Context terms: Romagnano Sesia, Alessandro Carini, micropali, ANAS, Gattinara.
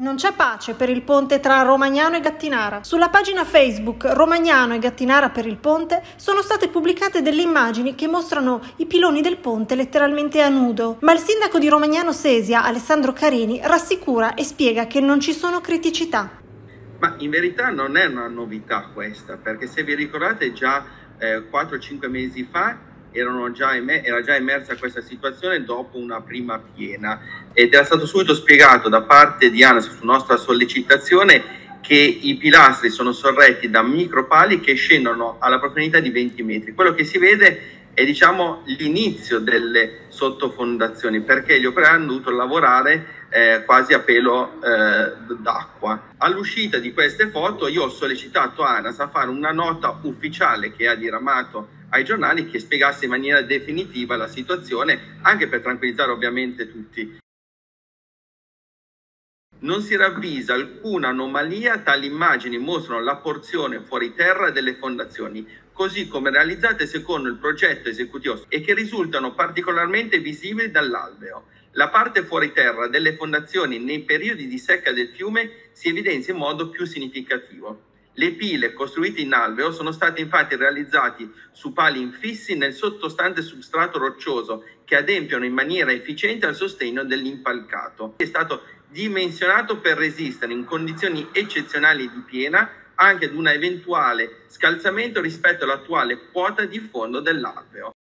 Non c'è pace per il ponte tra Romagnano e Gattinara. Sulla pagina Facebook Romagnano e Gattinara per il ponte sono state pubblicate delle immagini che mostrano i piloni del ponte letteralmente a nudo. Ma il sindaco di Romagnano Sesia, Alessandro Carini, rassicura e spiega che non ci sono criticità. Ma in verità non è una novità questa, perché se vi ricordate già 4-5 mesi fa era già emersa questa situazione dopo una prima piena ed era stato subito spiegato da parte di ANAS su nostra sollecitazione che i pilastri sono sorretti da micropali che scendono alla profondità di 20 metri. Quello che si vede è, diciamo, l'inizio delle sottofondazioni, perché gli operai hanno dovuto lavorare quasi a pelo d'acqua. All'uscita di queste foto io ho sollecitato ANAS a fare una nota ufficiale che ha diramato ai giornali che spiegasse in maniera definitiva la situazione, anche per tranquillizzare ovviamente tutti. Non si ravvisa alcuna anomalia, tali immagini mostrano la porzione fuori terra delle fondazioni, così come realizzate secondo il progetto esecutivo e che risultano particolarmente visibili dall'alveo. La parte fuori terra delle fondazioni nei periodi di secca del fiume si evidenzia in modo più significativo. Le pile costruite in alveo sono state infatti realizzate su pali infissi nel sottostante substrato roccioso che adempiono in maniera efficiente al sostegno dell'impalcato. È stato dimensionato per resistere in condizioni eccezionali di piena anche ad un eventuale scalzamento rispetto all'attuale quota di fondo dell'alveo.